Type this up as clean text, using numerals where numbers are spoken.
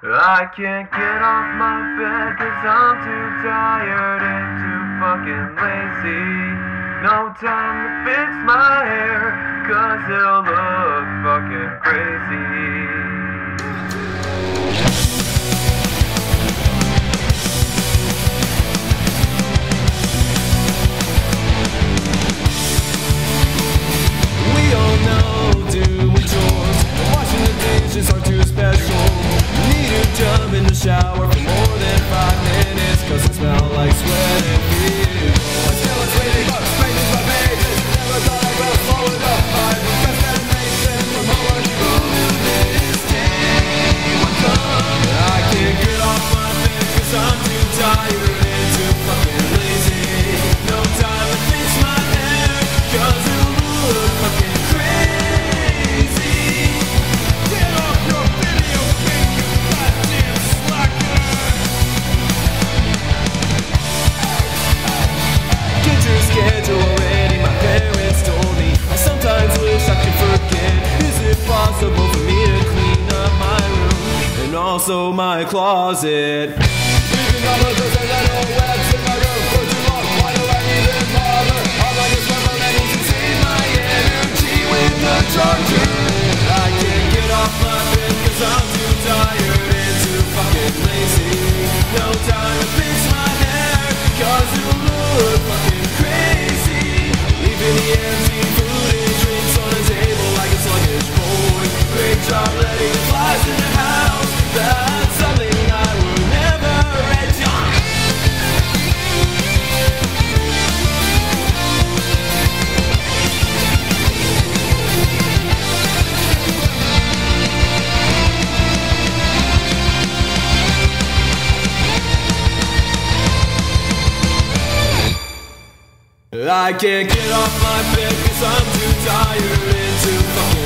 I can't get off my bed 'cause I'm too tired and too fucking lazy. No time to fix my hair 'cause it'll look fucking crazy. Shower for more than 5 minutes 'cause I smell like sweat and fear. My smell is waiting up, spaces my pages. Never thought I would fall in love. My procrastination from all people knew this day would come. I can't get off my bed 'cause I'm too tired and too fucking lazy. No time to fix my hair 'cause it'll look fucking crazy. Get off your video game, you goddamn slacker. Schedule already, my parents told me. I sometimes wish I could forget. Is it possible for me to clean up my room and also my closet? Leaving all of those little webs in my room for too long. Why do I even bother? All I just remember that is to save my energy with the charger. I can't get off my bed 'cause I'm too tired and too fucking lazy. No time to fix my hair 'cause it'll look fucking crazy, leaving the empty food and drinks on the table like a sluggish boy. Great job letting the flies in the house. That's something I will never adjust. I can't get off my bed 'cause I'm too tired and too far.